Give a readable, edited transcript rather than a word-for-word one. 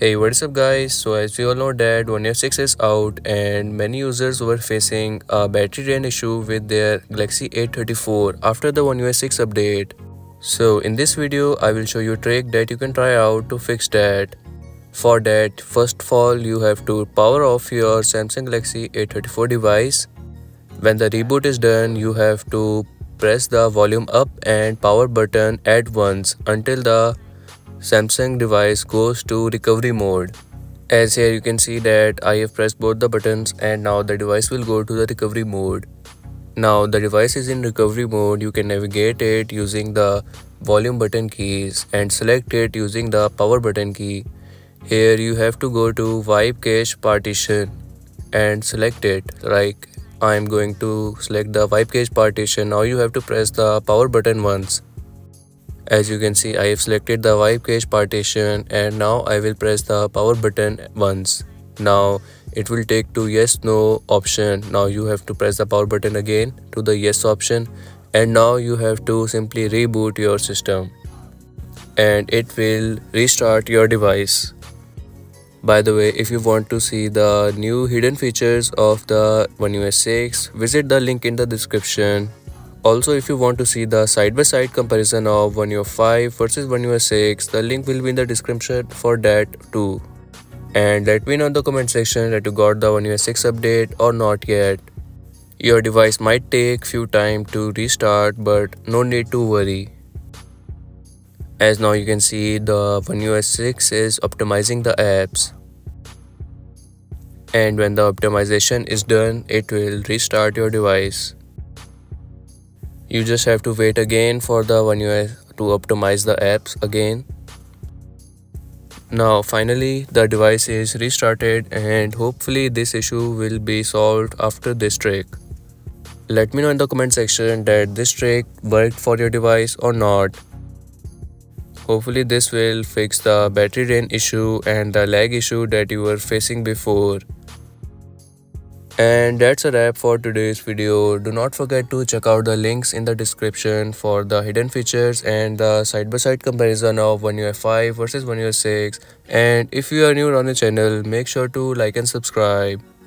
Hey, what's up guys? So as we all know that One UI 6 is out and many users were facing a battery drain issue with their Galaxy A34 after the One UI 6 update. So in this video, I will show you a trick that you can try out to fix that. For that, first of all, you have to power off your Samsung Galaxy A34 device. When the reboot is done, you have to press the volume up and power button at once until the Samsung device goes to recovery mode. As here you can see that I have pressed both the buttons and now the device will go to the recovery mode. Now the device is in recovery mode. You can navigate it using the volume button keys and select it using the power button key. Here you have to go to wipe cache partition and select it. Like I am going to select the wipe cache partition. Now you have to press the power button once. As you can see, I have selected the wipe cache partition and now I will press the power button once. Now it will take to yes no option. Now you have to press the power button again to the yes option and now you have to simply reboot your system and it will restart your device. By the way, if you want to see the new hidden features of the One UI 6, visit the link in the description. Also, if you want to see the side-by-side comparison of One UI 5 versus One UI 6, the link will be in the description for that too. And let me know in the comment section that you got the One UI 6 update or not yet. Your device might take few time to restart, but no need to worry. As now you can see the One UI 6 is optimizing the apps. And when the optimization is done, it will restart your device. You just have to wait again for the One UI to optimize the apps again. Now finally the device is restarted and hopefully this issue will be solved after this trick. Let me know in the comment section that this trick worked for your device or not. Hopefully this will fix the battery drain issue and the lag issue that you were facing before. And that's a wrap for today's video. Do not forget to check out the links in the description for the hidden features and the side-by-side comparison of One UI 5 versus One UI 6. And if you are new on the channel, make sure to like and subscribe.